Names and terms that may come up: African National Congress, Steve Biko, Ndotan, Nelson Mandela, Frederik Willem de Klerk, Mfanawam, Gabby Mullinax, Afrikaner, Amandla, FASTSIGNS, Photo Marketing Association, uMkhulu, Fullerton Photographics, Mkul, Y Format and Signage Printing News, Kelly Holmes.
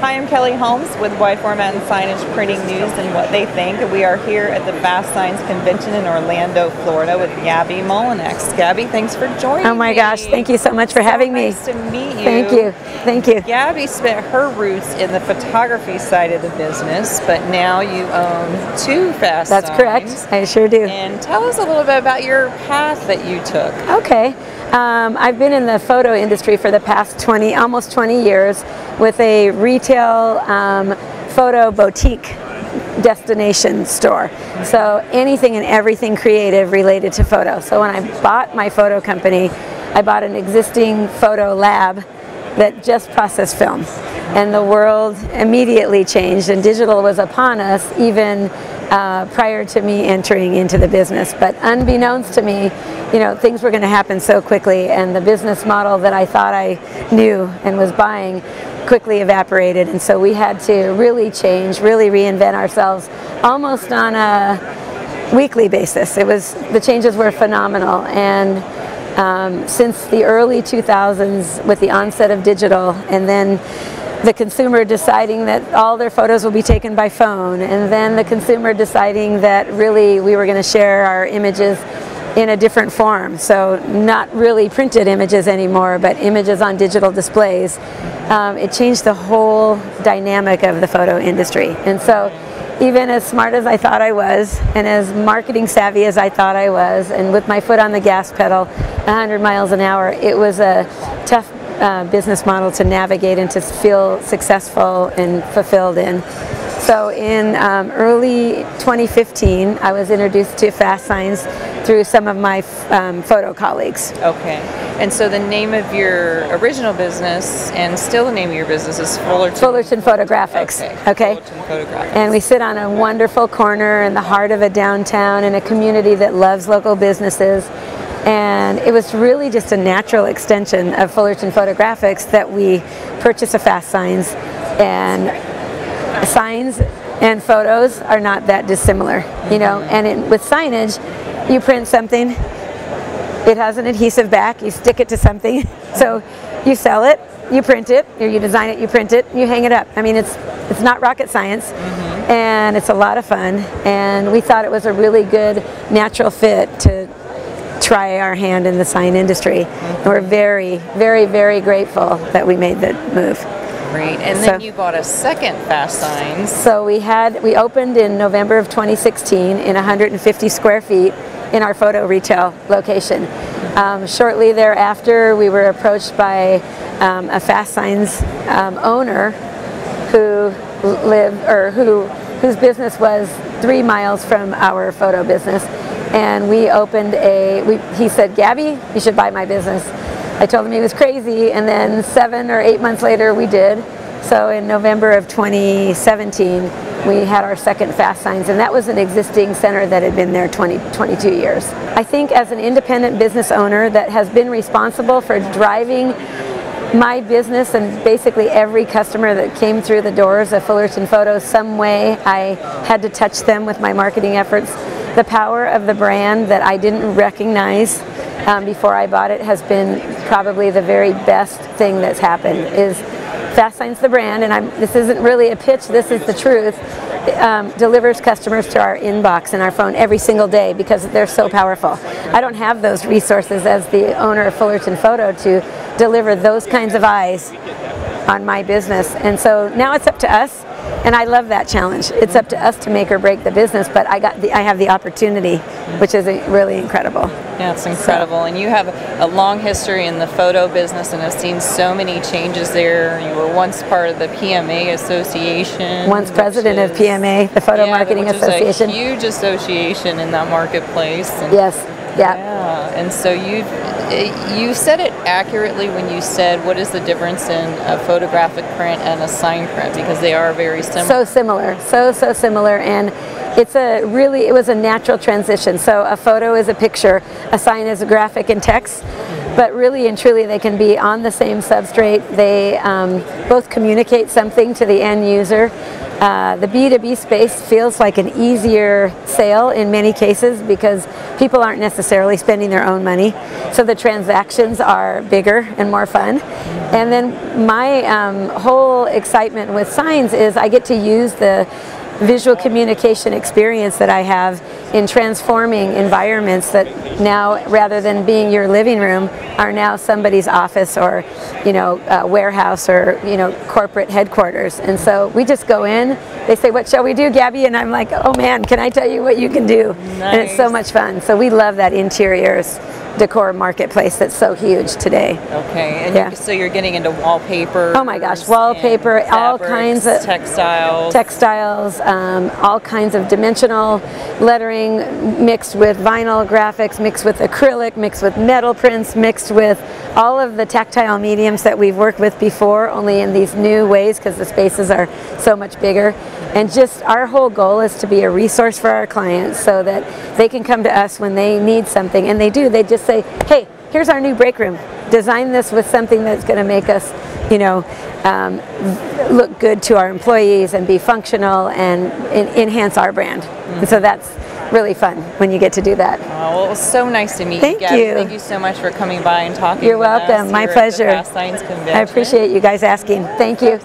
Hi, I'm Kelly Holmes with Y Format and Signage Printing News and What They Think. We are here at the FASTSIGNS convention in Orlando, Florida with Gabby Mullinax. Gabby, thanks for joining me. Oh my gosh, thank you so much for having me. Nice to meet you. Thank you. Thank you. Gabby spent her roots in the photography side of the business, but now you own two FASTSIGNS. That's correct. I sure do. And tell us a little bit about your path that you took. Okay. I've been in the photo industry for the past almost 20 years with a retail photo boutique destination store. So anything and everything creative related to photo. So when I bought my photo company, I bought an existing photo lab that just processed film. And the world immediately changed and digital was upon us even prior to me entering into the business. But unbeknownst to me, you know, things were going to happen so quickly, and the business model that I thought I knew and was buying quickly evaporated. And so we had to really change, really reinvent ourselves almost on a weekly basis. It was, the changes were phenomenal. And since the early 2000s, with the onset of digital and then the consumer deciding that all their photos will be taken by phone, and then the consumer deciding that really we were going to share our images in a different form, so not really printed images anymore, but images on digital displays, it changed the whole dynamic of the photo industry. And so even as smart as I thought I was, and as marketing savvy as I thought I was, and with my foot on the gas pedal 100 miles an hour, it was a tough business model to navigate and to feel successful and fulfilled in. So in early 2015, I was introduced to FASTSIGNS through some of my photo colleagues. Okay. And so the name of your original business, and still the name of your business, is Fullerton? Fullerton Photographics. Okay. Fullerton Photographics. And we sit on a wonderful corner in the heart of a downtown in a community that loves local businesses. And it was really just a natural extension of Fullerton Photographics that we purchased a FASTSIGNS, and signs and photos are not that dissimilar, you know. And with signage, you print something, it has an adhesive back, you stick it to something, so you sell it, you print it, or you design it, you print it, you hang it up. I mean, it's not rocket science. And it's a lot of fun, and we thought it was a really good natural fit to try our hand in the sign industry. And we're very, very, very grateful that we made that move. Great. And so, then you bought a second FASTSIGNS. So we opened in November of 2016 in 150 square feet in our photo retail location. Shortly thereafter, we were approached by a FASTSIGNS owner whose business was 3 miles from our photo business. And we opened he said, "Gabby, you should buy my business." I told him he was crazy, and then 7 or 8 months later we did. So in November of 2017, we had our second FASTSIGNS, and that was an existing center that had been there 22 years. I think as an independent business owner that has been responsible for driving my business and basically every customer that came through the doors of Fullerton Photo, some way I had to touch them with my marketing efforts. The power of the brand that I didn't recognize before I bought it has been probably the very best thing that's happened. Is FASTSIGNS, the brand, and this isn't really a pitch, this is the truth, delivers customers to our inbox and our phone every single day because they're so powerful. I don't have those resources as the owner of Fullerton Photo to deliver those kinds of eyes on my business. And so now it's up to us, and I love that challenge. It's up to us to make or break the business, but I have the opportunity, which is really incredible. Yeah, it's incredible. So. And you have a long history in the photo business and have seen so many changes there. You were once part of the PMA Association. Once president of PMA, the Photo Marketing Association. Is a huge association in that marketplace. And yes. Yeah. And so you said it accurately when you said, what is the difference in a photographic print and a sign print, because they are very similar. So similar, so similar, and it was a natural transition. So a photo is a picture, a sign is a graphic and text, but really and truly they can be on the same substrate. They both communicate something to the end user. The B2B space feels like an easier sale in many cases because people aren't necessarily spending their own money, so the transactions are bigger and more fun. And then my whole excitement with signs is I get to use the visual communication experience that I have in transforming environments that now, rather than being your living room, are now somebody's office or, you know, warehouse or, you know, corporate headquarters. And so we just go in, they say, "What shall we do, Gabby?" And I'm like, "Oh man, can I tell you what you can do?" Nice. And it's so much fun. So we love that interiors decor marketplace that's so huge today. Okay, and yeah. So you're getting into wallpaper. Oh my gosh, wallpaper, fabrics, all kinds of textiles, all kinds of dimensional lettering mixed with vinyl graphics, mixed with acrylic, mixed with metal prints, mixed with all of the tactile mediums that we've worked with before, only in these new ways because the spaces are so much bigger. And just our whole goal is to be a resource for our clients so that they can come to us when they need something, and they do. They just say, "Hey, here's our new break room. Design this with something that's going to make us, you know, look good to our employees and be functional and enhance our brand." Mm-hmm. And so that's really fun when you get to do that. Oh, well, it was so nice to meet you. Thank you. Thank you so much for coming by and talking. You're welcome. My pleasure. FASTSIGNS Convention. I appreciate you guys asking. Thank you.